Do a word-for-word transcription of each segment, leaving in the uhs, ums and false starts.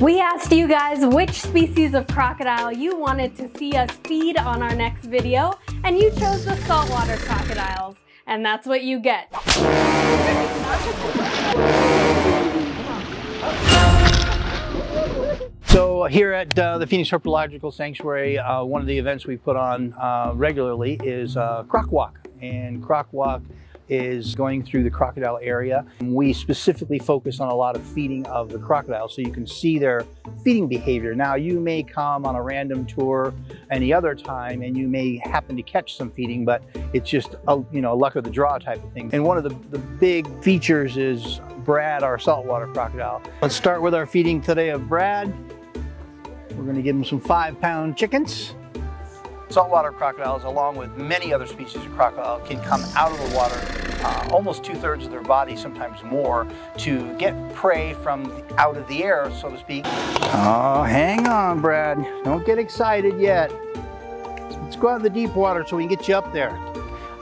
We asked you guys which species of crocodile you wanted to see us feed on our next video, and you chose the saltwater crocodiles, and that's what you get. So here at uh, the Phoenix Herpetological Sanctuary, uh, one of the events we put on uh, regularly is uh, Croc Walk, and Croc Walk is going through the crocodile area. We specifically focus on a lot of feeding of the crocodiles so you can see their feeding behavior. Now, you may come on a random tour any other time and you may happen to catch some feeding, but it's just a, you know, luck of the draw type of thing. And one of the, the big features is Brad, our saltwater crocodile. Let's start with our feeding today of Brad. We're gonna give him some five pound chickens. Saltwater crocodiles, along with many other species of crocodile, can come out of the water uh, almost two-thirds of their body, sometimes more, to get prey from out of the air, so to speak. Oh, hang on, Brad. Don't get excited yet. Let's go out in the deep water so we can get you up there.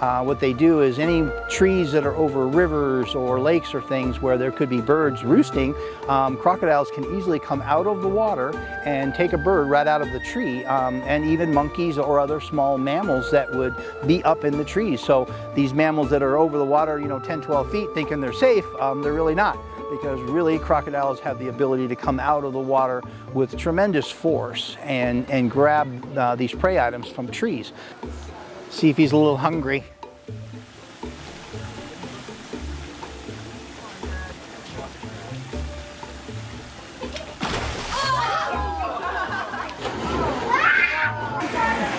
Uh, what they do is any trees that are over rivers or lakes or things where there could be birds roosting, um, crocodiles can easily come out of the water and take a bird right out of the tree, um, and even monkeys or other small mammals that would be up in the trees. So these mammals that are over the water, you know, ten, twelve feet, thinking they're safe, um, they're really not, because really crocodiles have the ability to come out of the water with tremendous force and, and grab uh, these prey items from trees. See if he's a little hungry.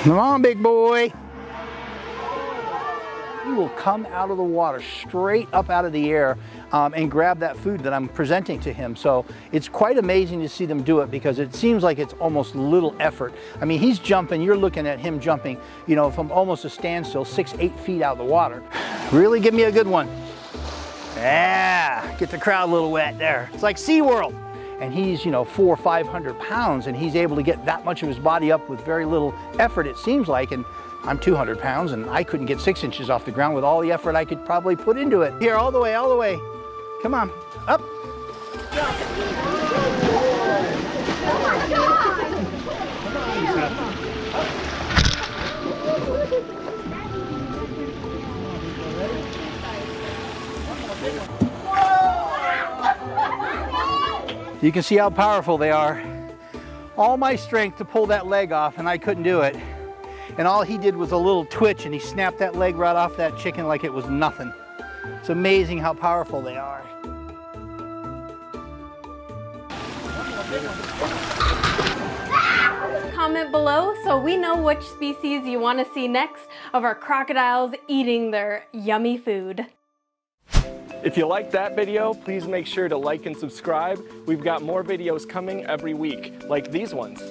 Come on, big boy. He will come out of the water, straight up out of the air, um, and grab that food that I'm presenting to him. So it's quite amazing to see them do it, because it seems like it's almost little effort. I mean, he's jumping, you're looking at him jumping, you know, from almost a standstill, six, eight feet out of the water. Really give me a good one. Yeah, get the crowd a little wet there. It's like SeaWorld. And he's, you know, four or five hundred pounds, and he's able to get that much of his body up with very little effort, it seems like. And I'm two hundred pounds, and I couldn't get six inches off the ground with all the effort I could probably put into it. Here, all the way, all the way. Come on, up. You can see how powerful they are. All my strength to pull that leg off, and I couldn't do it. And all he did was a little twitch, and he snapped that leg right off that chicken like it was nothing. It's amazing how powerful they are. Comment below so we know which species you want to see next of our crocodiles eating their yummy food. If you liked that video, please make sure to like and subscribe. We've got more videos coming every week, like these ones.